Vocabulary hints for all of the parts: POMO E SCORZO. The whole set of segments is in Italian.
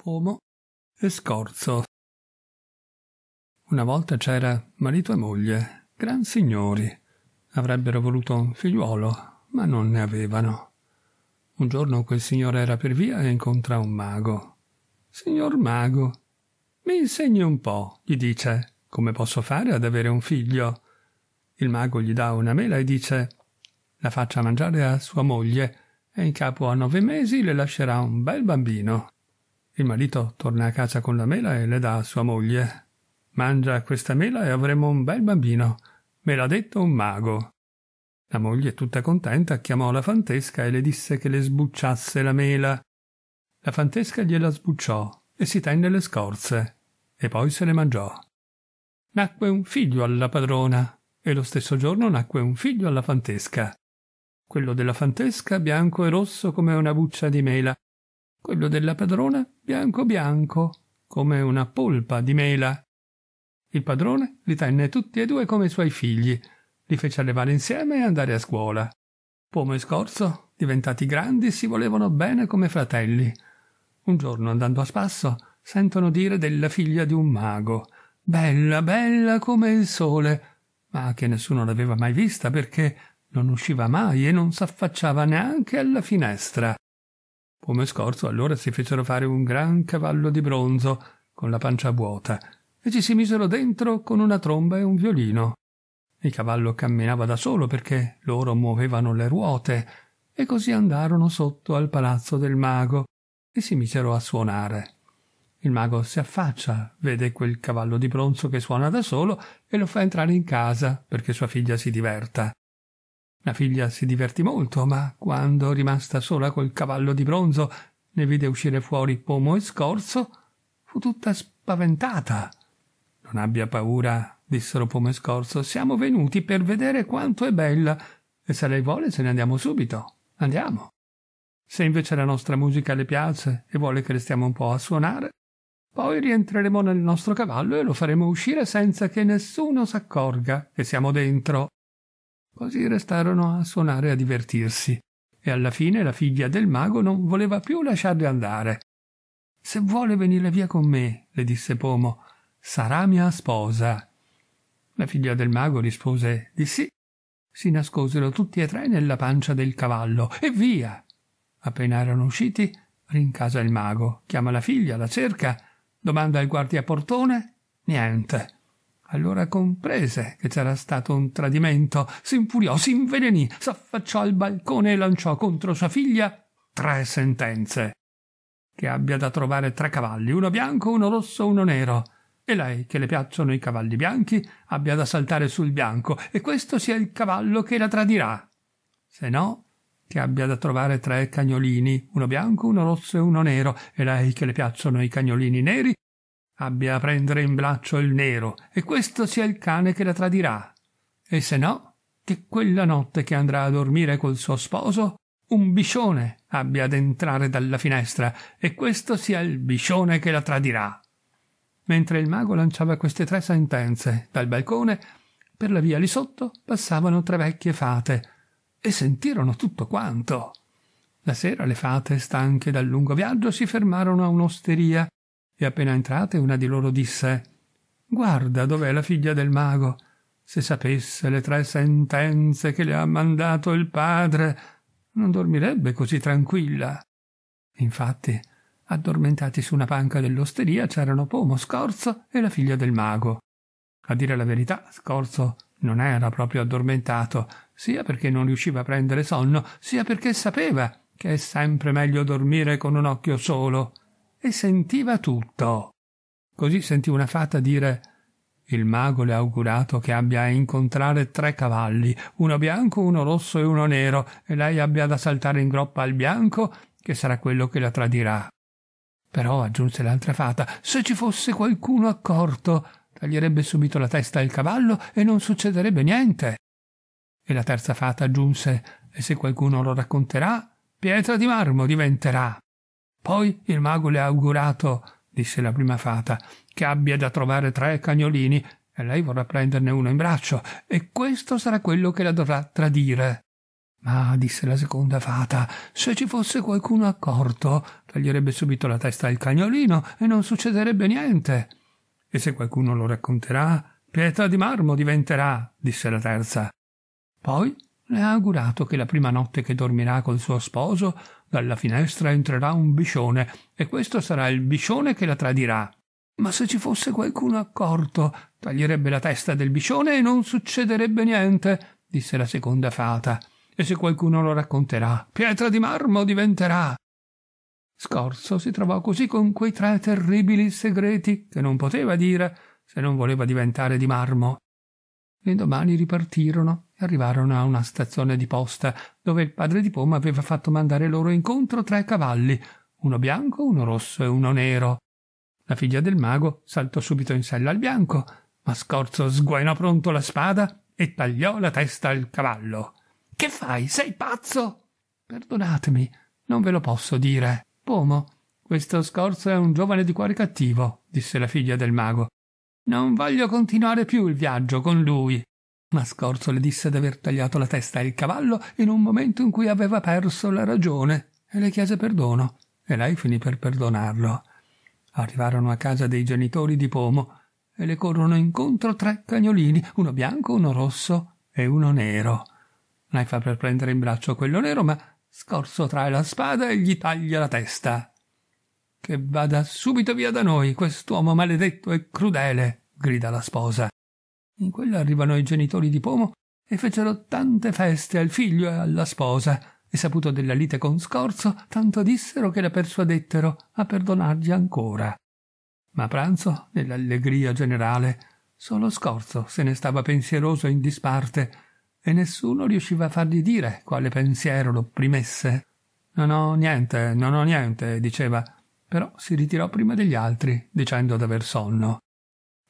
Pomo e Scorzo. Una volta c'era marito e moglie, gran signori. Avrebbero voluto un figliuolo, ma non ne avevano. Un giorno quel signore era per via e incontra un mago. «Signor mago, mi insegni un po'», gli dice, «come posso fare ad avere un figlio?» Il mago gli dà una mela e dice: «La faccia mangiare a sua moglie e in capo a 9 mesi le lascerà un bel bambino». Il marito torna a casa con la mela e le dà a sua moglie. «Mangia questa mela e avremo un bel bambino. Me l'ha detto un mago». La moglie, tutta contenta, chiamò la fantesca e le disse che le sbucciasse la mela. La fantesca gliela sbucciò e si tenne le scorze e poi se le mangiò. Nacque un figlio alla padrona e lo stesso giorno nacque un figlio alla fantesca. Quello della fantesca bianco e rosso come una buccia di mela, quello della padrona bianco bianco come una polpa di mela. Il padrone li tenne tutti e due come suoi figli, li fece allevare insieme e andare a scuola. Pomo e Scorzo, diventati grandi, si volevano bene come fratelli. Un giorno, andando a spasso, sentono dire della figlia di un mago: «Bella, bella come il sole», ma che nessuno l'aveva mai vista perché non usciva mai e non s'affacciava neanche alla finestra. Pomo e Scorzo allora si fecero fare un gran cavallo di bronzo con la pancia vuota e ci si misero dentro con una tromba e un violino. Il cavallo camminava da solo perché loro muovevano le ruote, e così andarono sotto al palazzo del mago e si misero a suonare. Il mago si affaccia, vede quel cavallo di bronzo che suona da solo e lo fa entrare in casa perché sua figlia si diverta. La figlia si divertì molto, ma quando, rimasta sola col cavallo di bronzo, ne vide uscire fuori Pomo e Scorzo, fu tutta spaventata. «Non abbia paura», dissero Pomo e Scorzo, «siamo venuti per vedere quanto è bella e se lei vuole se ne andiamo subito. Andiamo. Se invece la nostra musica le piace e vuole che restiamo un po' a suonare, poi rientreremo nel nostro cavallo e lo faremo uscire senza che nessuno s'accorga che siamo dentro». Così restarono a suonare e a divertirsi, e alla fine la figlia del mago non voleva più lasciarli andare. «Se vuole venire via con me», le disse Pomo, «sarà mia sposa». La figlia del mago rispose di sì. Si nascosero tutti e tre nella pancia del cavallo e via. Appena erano usciti, rincasa il mago, chiama la figlia, la cerca, domanda al guardia portone, niente. Allora comprese che c'era stato un tradimento, si infuriò, si invelenì, s'affacciò al balcone e lanciò contro sua figlia 3 sentenze. Che abbia da trovare 3 cavalli, uno bianco, uno rosso, uno nero. E lei, che le piacciono i cavalli bianchi, abbia da saltare sul bianco, e questo sia il cavallo che la tradirà. Se no, che abbia da trovare 3 cagnolini, uno bianco, uno rosso e uno nero, e lei, che le piacciono i cagnolini neri, abbia a prendere in braccio il nero, e questo sia il cane che la tradirà. E se no, che quella notte che andrà a dormire col suo sposo, un biscione abbia ad entrare dalla finestra, e questo sia il biscione che la tradirà. Mentre il mago lanciava queste 3 sentenze dal balcone, per la via lì sotto passavano 3 vecchie fate e sentirono tutto quanto. La sera le fate, stanche dal lungo viaggio, si fermarono a un'osteria e appena entrate una di loro disse: «Guarda dov'è la figlia del mago. Se sapesse le 3 sentenze che le ha mandato il padre, non dormirebbe così tranquilla». Infatti, addormentati su una panca dell'osteria c'erano Pomo, Scorzo e la figlia del mago. A dire la verità, Scorzo non era proprio addormentato, sia perché non riusciva a prendere sonno, sia perché sapeva che è sempre meglio dormire con un occhio solo, e sentiva tutto. Così sentì una fata dire: «Il mago le ha augurato che abbia a incontrare 3 cavalli, uno bianco, uno rosso e uno nero, e lei abbia da saltare in groppa al bianco, che sarà quello che la tradirà». Però, aggiunse l'altra fata, se ci fosse qualcuno accorto, taglierebbe subito la testa al cavallo e non succederebbe niente. E la terza fata aggiunse: e se qualcuno lo racconterà, pietra di marmo diventerà. Poi il mago le ha augurato, disse la prima fata, che abbia da trovare 3 cagnolini e lei vorrà prenderne uno in braccio, e questo sarà quello che la dovrà tradire. Ma, disse la seconda fata, se ci fosse qualcuno accorto, taglierebbe subito la testa al cagnolino e non succederebbe niente. E se qualcuno lo racconterà, pietra di marmo diventerà, disse la terza. Poi le ha augurato che la prima notte che dormirà col suo sposo, dalla finestra entrerà un biscione, e questo sarà il biscione che la tradirà. Ma se ci fosse qualcuno accorto, taglierebbe la testa del biscione e non succederebbe niente, disse la seconda fata. E se qualcuno lo racconterà, pietra di marmo diventerà. Scorzo si trovò così con quei tre terribili segreti che non poteva dire se non voleva diventare di marmo. L'indomani ripartirono e arrivarono a una stazione di posta dove il padre di Poma aveva fatto mandare loro incontro 3 cavalli, uno bianco, uno rosso e uno nero. La figlia del mago saltò subito in sella al bianco, ma Scorzo sguainò pronto la spada e tagliò la testa al cavallo. «Che fai? Sei pazzo?» «Perdonatemi, non ve lo posso dire. Pomo, questo Scorzo è un giovane di cuore cattivo», disse la figlia del mago. «Non voglio continuare più il viaggio con lui». Ma Scorzo le disse d'aver tagliato la testa al cavallo in un momento in cui aveva perso la ragione e le chiese perdono, e lei finì per perdonarlo. Arrivarono a casa dei genitori di Pomo e le corrono incontro 3 cagnolini, uno bianco, uno rosso e uno nero. Lei fa per prendere in braccio quello nero, ma Scorzo trae la spada e gli taglia la testa. «Che vada subito via da noi, quest'uomo maledetto e crudele!» grida la sposa. In quella arrivano i genitori di Pomo e fecero tante feste al figlio e alla sposa, e saputo della lite con Scorzo, tanto dissero che la persuadettero a perdonargli ancora. Ma a pranzo, nell'allegria generale, solo Scorzo se ne stava pensieroso in disparte e nessuno riusciva a fargli dire quale pensiero lo opprimesse. Non ho niente, diceva, però si ritirò prima degli altri, dicendo d'aver sonno.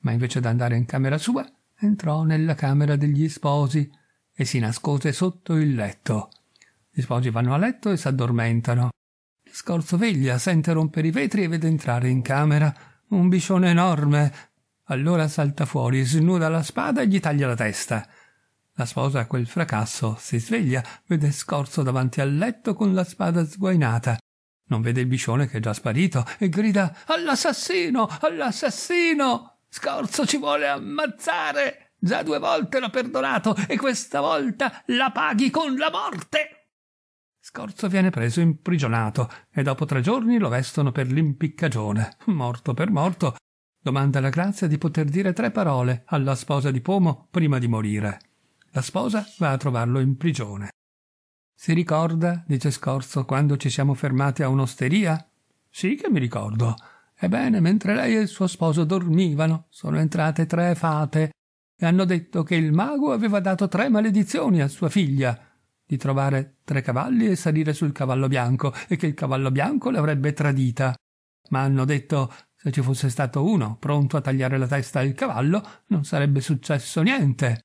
Ma invece d'andare in camera sua, entrò nella camera degli sposi e si nascose sotto il letto. Gli sposi vanno a letto e s'addormentano. Scorzo veglia, sente rompere i vetri e vede entrare in camera un biscione enorme. Allora salta fuori, snuda la spada e gli taglia la testa. La sposa a quel fracasso si sveglia, vede Scorzo davanti al letto con la spada sguainata. Non vede il biscione che è già sparito e grida «All'assassino! All'assassino! Scorzo ci vuole ammazzare! Già 2 volte l'ho perdonato e questa volta la paghi con la morte!» Scorzo viene preso imprigionato e dopo 3 giorni lo vestono per l'impiccagione. Morto per morto, domanda la grazia di poter dire 3 parole alla sposa di Pomo prima di morire. La sposa va a trovarlo in prigione. «Si ricorda», dice Scorzo, «quando ci siamo fermati a un'osteria?» «Sì che mi ricordo». «Ebbene, mentre lei e il suo sposo dormivano, sono entrate 3 fate e hanno detto che il mago aveva dato 3 maledizioni a sua figlia, di trovare 3 cavalli e salire sul cavallo bianco, e che il cavallo bianco l'avrebbe tradita. Ma hanno detto, se ci fosse stato uno pronto a tagliare la testa al cavallo, non sarebbe successo niente,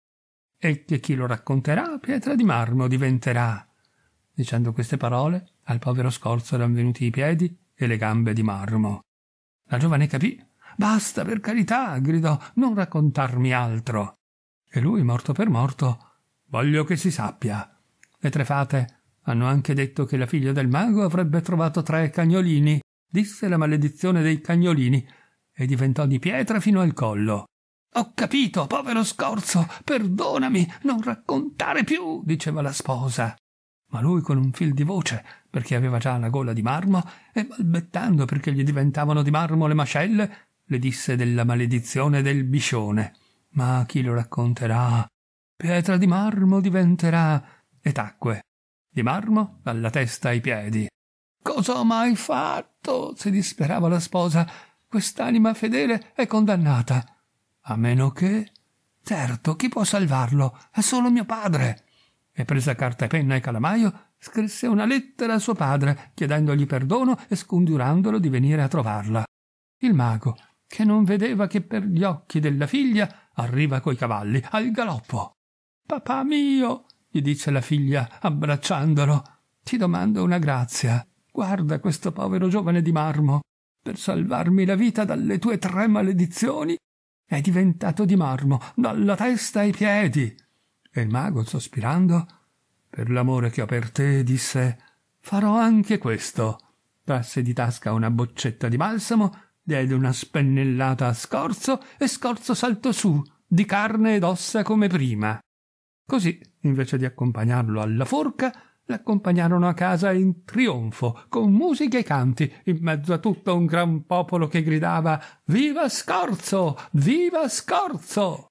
e che chi lo racconterà pietra di marmo diventerà». Dicendo queste parole, al povero Scorzo erano venuti i piedi e le gambe di marmo. La giovane capì. «Basta, per carità!» gridò, «non raccontarmi altro!» E lui, morto per morto, «Voglio che si sappia». Le 3 fate hanno anche detto che la figlia del mago avrebbe trovato 3 cagnolini, disse la maledizione dei cagnolini, e diventò di pietra fino al collo. «Ho capito, povero Scorzo, perdonami, non raccontare più», diceva la sposa. Ma lui con un fil di voce, perché aveva già la gola di marmo, e balbettando perché gli diventavano di marmo le mascelle, le disse della maledizione del biscione. «Ma chi lo racconterà? Pietra di marmo diventerà!» e tacque, di marmo dalla testa ai piedi. «Cosa ho mai fatto?» si disperava la sposa. «Quest'anima fedele è condannata». «A meno che...» «Certo, chi può salvarlo? È solo mio padre». E presa carta e penna e calamaio, scrisse una lettera a suo padre, chiedendogli perdono e scongiurandolo di venire a trovarla. Il mago, che non vedeva che per gli occhi della figlia, arriva coi cavalli, al galoppo. «Papà mio!» gli dice la figlia abbracciandolo, «ti domando una grazia. Guarda questo povero giovane di marmo. Per salvarmi la vita dalle tue 3 maledizioni è diventato di marmo dalla testa ai piedi». E il mago, sospirando, Per l'amore che ho per te, disse, farò anche questo. Trasse di tasca una boccetta di balsamo, diede una spennellata a Scorzo e Scorzo saltò su, di carne ed ossa come prima. Così, invece di accompagnarlo alla forca, l'accompagnarono a casa in trionfo, con musiche e canti, in mezzo a tutto un gran popolo che gridava «Viva Scorzo! Viva Scorzo!».